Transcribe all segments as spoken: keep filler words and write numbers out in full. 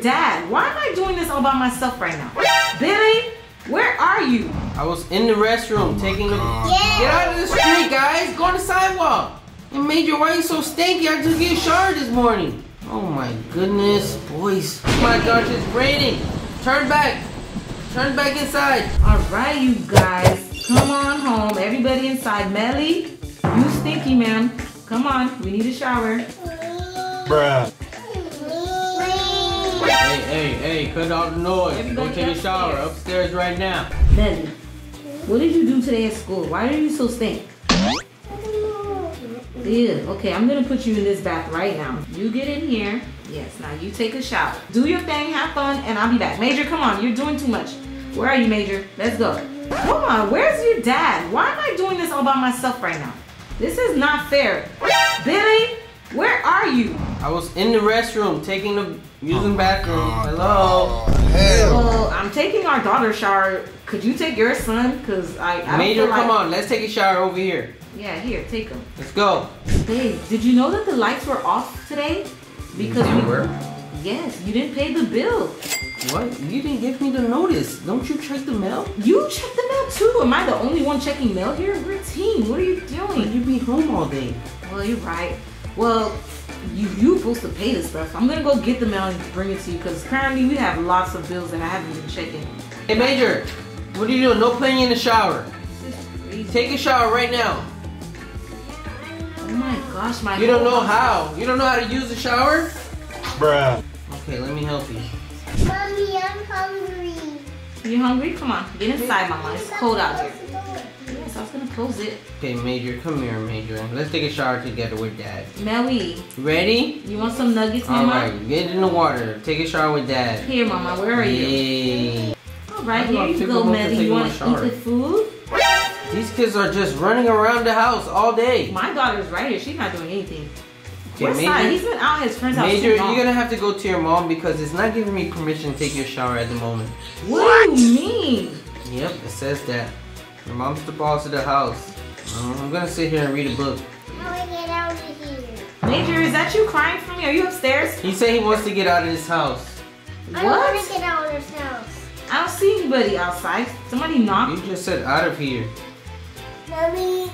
dad? Why am I doing this all by myself right now? Billy, where are you? I was in the restroom oh taking a... Yeah. Get out of the street, guys. Go on the sidewalk. And Major, why are you so stinky? I just get a shower this morning. Oh my goodness, boys. Oh my gosh, it's raining. Turn back. Turn back inside. All right, you guys. Come on home. Everybody inside. Melly, you stinky, man. Come on. We need a shower. Bruh. Hey, hey, hey, cut out the noise. Everybody go take a shower upstairs right now. Melly, what did you do today at school? Why are you so stink? Ew. Okay, I'm gonna put you in this bath right now. You get in here. Yes, now you take a shower. Do your thing, have fun, and I'll be back. Major, come on, you're doing too much. Where are you, Major? Let's go. Come on, where's your dad? Why am I doing this all by myself right now? This is not fair. Billy, where are you? I was in the restroom, taking the, using the bathroom. Hello? Well, I'm taking our daughter's shower. Could you take your son? Cause I, I Major, don't feel like... come on, let's take a shower over here. Yeah, here, take them. Let's go. Babe, did you know that the lights were off today? Because they we were? Yes, you didn't pay the bill. What? You didn't give me the notice. Don't you check the mail? You check the mail too. Am I the only one checking mail here? We're a team. What are you doing? You'd be home all day. Well, you're right. Well, you, you're supposed to pay this stuff. I'm going to go get the mail and bring it to you because currently we have lots of bills that I haven't been checking. Hey, Major, what are you doing? No playing in the shower. This is crazy. Take a shower right now. Oh my gosh, my You don't know how. You don't know how to use the shower? Bruh. Okay, let me help you. Mommy, I'm hungry. You hungry? Come on. Get inside, Mama. It's cold out here. Yes, I was going to close it. Okay, Major. Come here, Major. Let's take a shower together with Dad. Melly. Ready? You want some nuggets, Mama? Alright, get in the water. Take a shower with Dad. Here, Mama. Where are you? Yay. Alright, here you go, Melly. You want to eat the food? These kids are just running around the house all day. My daughter's right here. She's not doing anything. Okay, Where's Major, He's been out his friend's house. Major, you're going to have to go to your mom because it's not giving me permission to take your shower at the moment. What, what do you mean? Yep, it says that. Your mom's the boss of the house. Um, I'm going to sit here and read a book. How do I get out of here? Major, is that you crying for me? Are you upstairs? He said he wants to get out of this house. I what? I want to get out of this house. I don't see anybody outside. Somebody knocked. You just said out of here. Mommy.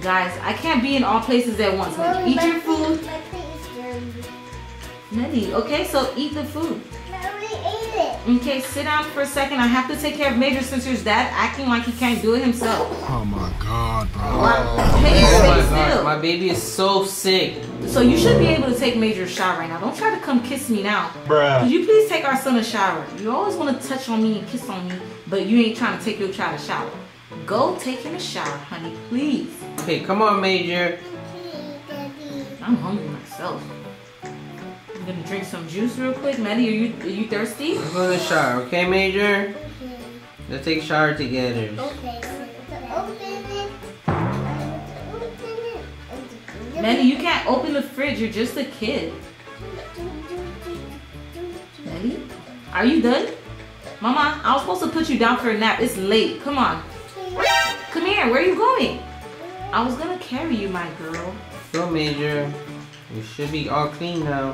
Guys, I can't be in all places at once. Mommy, eat your food. Plate, my plate is dirty. Melly, okay, so eat the food. Mommy, eat it. Okay, sit down for a second. I have to take care of Major since your dad acting like he can't do it himself. Oh my God, bro. My, hey, oh my, still. my baby is so sick. So you should be able to take Major's shower right now. Don't try to come kiss me now. Bruh. Could you please take our son a shower? You always want to touch on me and kiss on me, but you ain't trying to take your child a shower. Go take him a shower, honey, please. Okay, come on, Major. Okay, Daddy. I'm hungry myself. I'm gonna drink some juice real quick. Melly, are you are you thirsty? Let's go to the shower, okay, Major? Okay. Let's take a shower together. Okay. Melly, you can't open the fridge. You're just a kid. Melly, are you done? Mama, I was supposed to put you down for a nap. It's late. Come on. Come here, where are you going? I was gonna carry you, my girl. So, Major, you should be all clean now.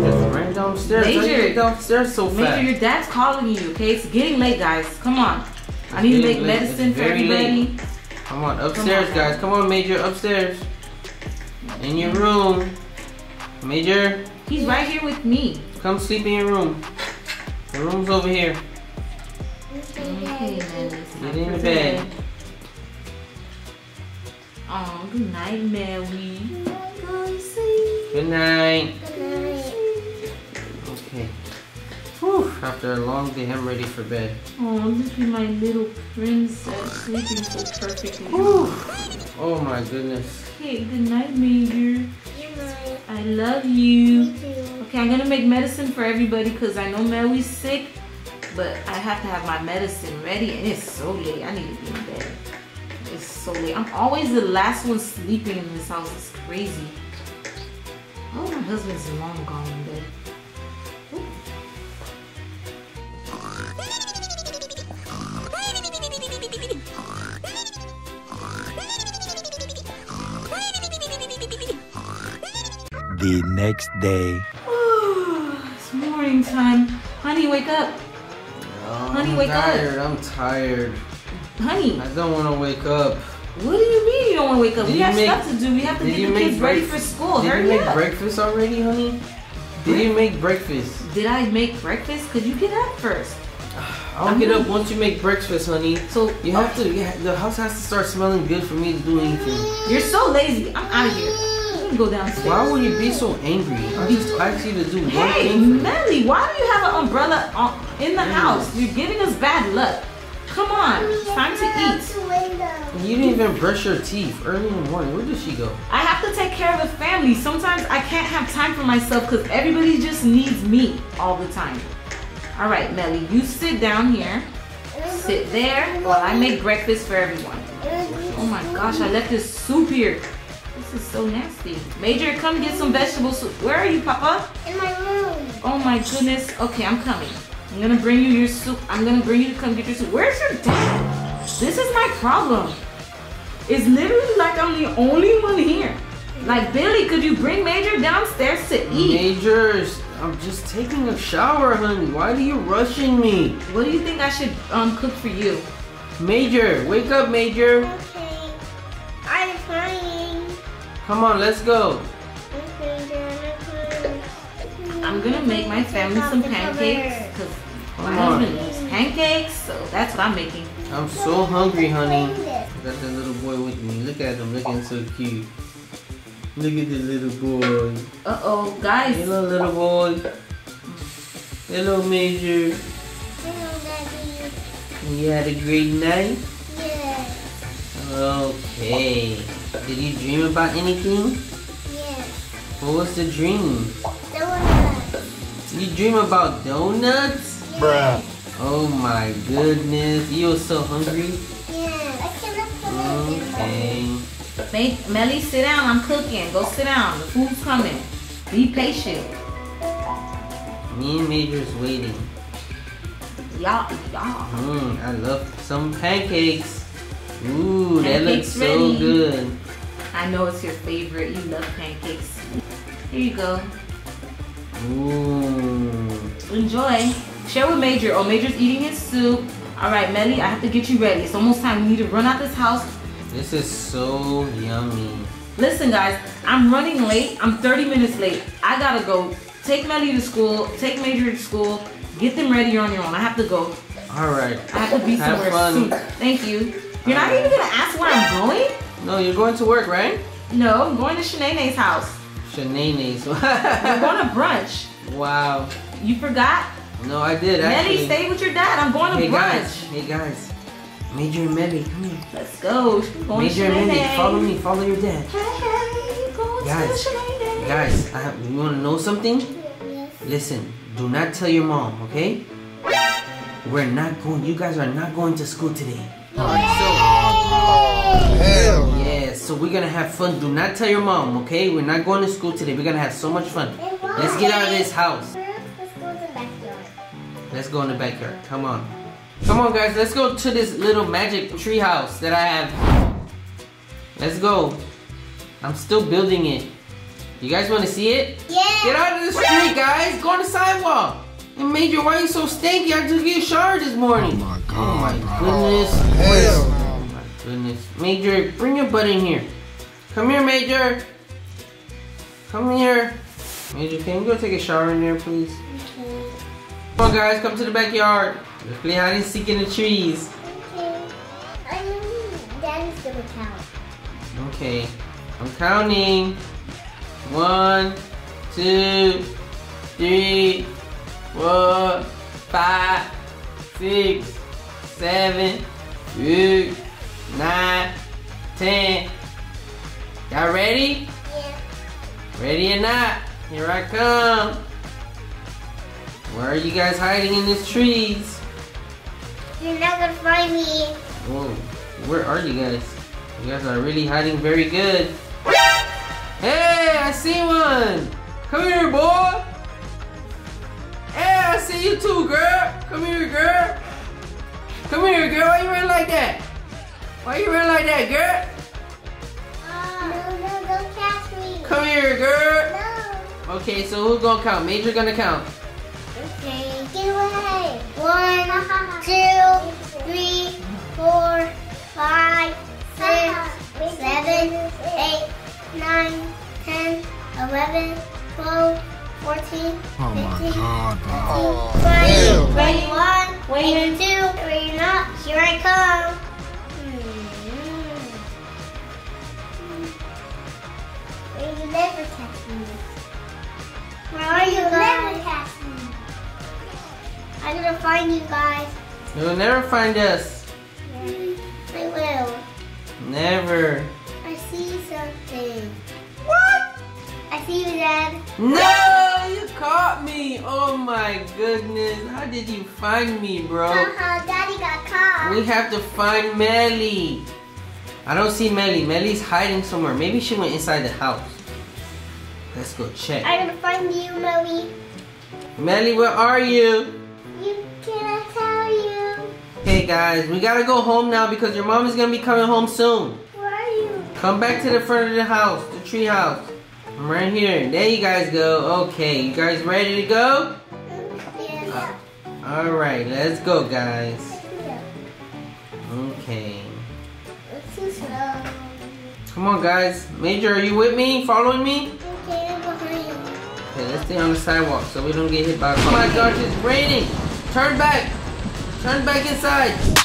Just run downstairs. Major, don't get downstairs so Major, fast. Your dad's calling you, okay? It's getting late, guys. Come on. It's I need to make late. medicine it's for everybody. Late. Come on, upstairs, Come on. guys. Come on, Major, upstairs. In your room. Major. He's right here with me. Come sleep in your room. The room's over here. Okay, Get in the bed. Oh, good night, Melly. Good night. Good night. Okay. Whew. After a long day, I'm ready for bed. Oh, look at my little princess sleeping so perfectly. Whew. Oh my goodness. Okay, good night, Major. Good night. I love you. Me too. Okay, I'm gonna make medicine for everybody because I know Melly's sick. But I have to have my medicine ready and it's so late. I need to be in bed. It's so late. I'm always the last one sleeping in this house. It's crazy. Oh, my husband's long gone in bed. The next day. It's morning. morning time. Honey, wake up. Oh, honey, I'm wake tired. up. I'm tired. Honey. I don't want to wake up. What do you mean you don't want to wake up? Did we have make, stuff to do. We have to get the kids ready for school. Did Hurry you make up. breakfast already, honey? Did you make breakfast? Did I make breakfast? Could you get up first? I'll I'm get gonna... up once you make breakfast, honey. So you have to. You have, the house has to start smelling good for me to do anything. You're so lazy. I'm out of here. I'm gonna go downstairs. Why would you be so angry? I you... just asked you to do hey, one thing. Hey, Melly, why do you have an umbrella on, in the mm. house? You're giving us bad luck. Come on, it's time to eat. You didn't even brush your teeth early in the morning. Where did she go? I have to take care of the family. Sometimes I can't have time for myself because everybody just needs me all the time. All right, Melly, you sit down here. Sit there while I make breakfast for everyone. Oh my gosh, I left this soup here. This is so nasty. Major, come get some vegetable soup. Where are you, Papa? In my room. Oh my goodness. Okay, I'm coming. I'm gonna bring you your soup. I'm gonna bring you to come get your soup. Where's your dad? This is my problem. It's literally like I'm the only one here. Like, Billy, could you bring Major downstairs to eat? Majors, I'm just taking a shower, honey. Why are you rushing me? What do you think I should um cook for you? Major, wake up, Major. Okay, I'm fine. Come on, let's go. I'm gonna make my family some pancakes because my husband loves pancakes, so that's what I'm making. I'm so hungry, honey. I got that little boy with me. Look at him looking so cute. Look at the little boy. Uh oh, guys. Hello, little boy. Hello, Major. Hello, Daddy. You had a great night? Yes. Okay. Did you dream about anything? Yes. What was the dream? You dream about donuts? Yeah. Bruh. Oh my goodness. You were so hungry? Yeah. I cannot put it. Okay. Melly, sit down. I'm cooking. Go sit down. The food's coming. Be patient. Me and Major's waiting. Y'all. Y'all. Mm, I love some pancakes. Ooh, pancakes that looks so ready. good. I know it's your favorite. You love pancakes. Here you go. Ooh. Enjoy. Share with Major. Oh, Major's eating his soup. Alright, Melly, I have to get you ready. It's almost time. You need to run out this house. This is so yummy. Listen, guys, I'm running late. I'm thirty minutes late. I gotta go. Take Melly to school. Take Major to school. Get them ready. You're on your own. I have to go. Alright. I have to be have somewhere fun. soon. Thank you. You're All not right. even gonna ask where I'm going? No, you're going to work, right? No, I'm going to Shanae's house. Shanae's. We're going to brunch. Wow. You forgot? No, I did. Melly, stay with your dad. I'm going to hey brunch. Guys. Hey guys, Major and Melly, come here. Let's go. Going Major and Melly, follow me. Follow your dad. Hey, hey, go guys, to Shanae's. Guys, I, you want to know something? Yes. Listen, do not tell your mom, okay? We're not going. You guys are not going to school today. All right, so. Oh, hell. So we're gonna have fun. Do not tell your mom, okay? We're not going to school today. We're gonna have so much fun. Let's get out of this house. Let's go in the backyard. Let's go in the backyard. Come on. Come on, guys. Let's go to this little magic tree house that I have. Let's go. I'm still building it. You guys want to see it? Yeah. Get out of the street, guys. Go on the sidewalk. And Major, why are you so stinky? I just get a shower this morning. Oh my god. Oh my goodness. Oh, hell. Goodness. Major, bring your butt in here. Come here, Major. Come here. Major, can you go take a shower in there, please? Okay. Come on, guys, come to the backyard. Let's play hide and seek in the trees. Okay. I need Daddy's gonna count. Okay. I'm counting. One, two, three, four, five, six, seven, eight. Nine, ten. Y'all ready? Yeah. Ready or not? Here I come. Where are you guys hiding in these trees? You're not gonna find me. Whoa, where are you guys? You guys are really hiding very good. Hey, I see one. Come here, boy. Hey, I see you too, girl. Come here, girl. Come here, girl. Why you running like that? Why you running like that, girl? Uh, no, no, don't catch me. Come here, girl. No. Okay, so who's gonna count? Major gonna count. One, two, three, four, five, six, seven, eight, nine, ten, eleven, twelve, fourteen, oh fifteen, God, fifteen, twenty, twenty-one, twenty-two, twenty-three, not. Here I come. Where you never catch me. Where are you guys? Never catch me. I'm gonna find you guys. You'll never find us. Yeah. I will. Never. I see something. What? I see you, Dad. No, you caught me. Oh my goodness. How did you find me, bro? Haha, Daddy got caught. We have to find Melly. I don't see Melly. Melly's hiding somewhere. Maybe she went inside the house. Let's go check. I'm gonna find you, Melly. Melly, where are you? You can't tell you. Hey guys, we gotta go home now because your mom is gonna be coming home soon. Where are you? Come back to the front of the house, the tree house. I'm right here. There you guys go. Okay, you guys ready to go? Yeah. Uh, all right, let's go, guys. Okay. Come on, guys. Major, are you with me? Following me? Okay, I'm behind you. Okay, let's stay on the sidewalk so we don't get hit by a car. Oh my gosh, it's raining! Turn back! Turn back inside!